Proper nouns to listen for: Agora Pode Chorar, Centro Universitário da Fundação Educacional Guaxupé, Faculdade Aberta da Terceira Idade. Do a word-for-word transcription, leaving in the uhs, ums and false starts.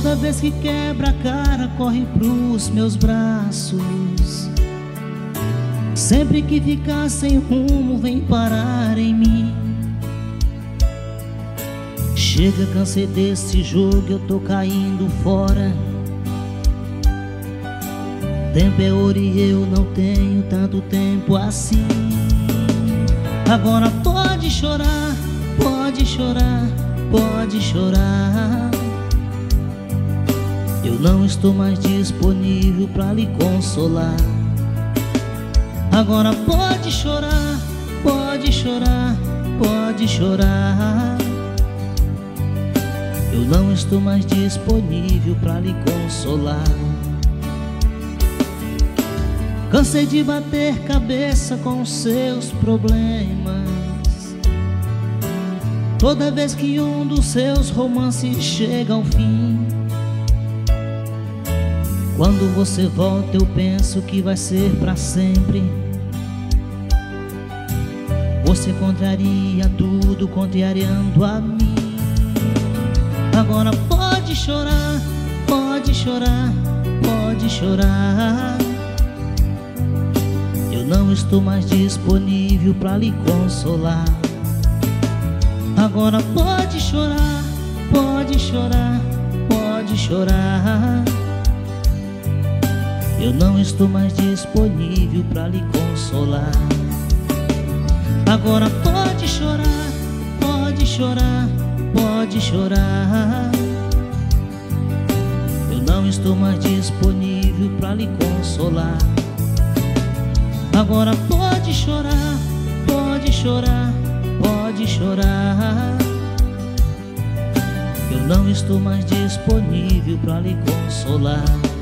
Toda vez que quebra a cara, corre pros meus braços. Sempre que ficar sem rumo, vem parar em mim. Chega, cansei desse jogo, eu tô caindo fora. Tempo é ouro e eu não tenho tanto tempo assim. Agora pode chorar, pode chorar, pode chorar. Eu não estou mais disponível pra lhe consolar. Agora pode chorar, pode chorar, pode chorar. Eu não estou mais disponível pra lhe consolar. Cansei de bater cabeça com seus problemas. Toda vez que um dos seus romances chega ao fim, quando você volta eu penso que vai ser pra sempre. Você contraria tudo, contrariando a mim. Agora pode chorar, pode chorar, pode chorar. Não estou mais disponível pra lhe consolar. Agora pode chorar, pode chorar, pode chorar. Eu não estou mais disponível pra lhe consolar. Agora pode chorar, pode chorar, pode chorar. Eu não estou mais disponível pra lhe consolar. Agora pode chorar, pode chorar, pode chorar. Eu não estou mais disponível pra lhe consolar.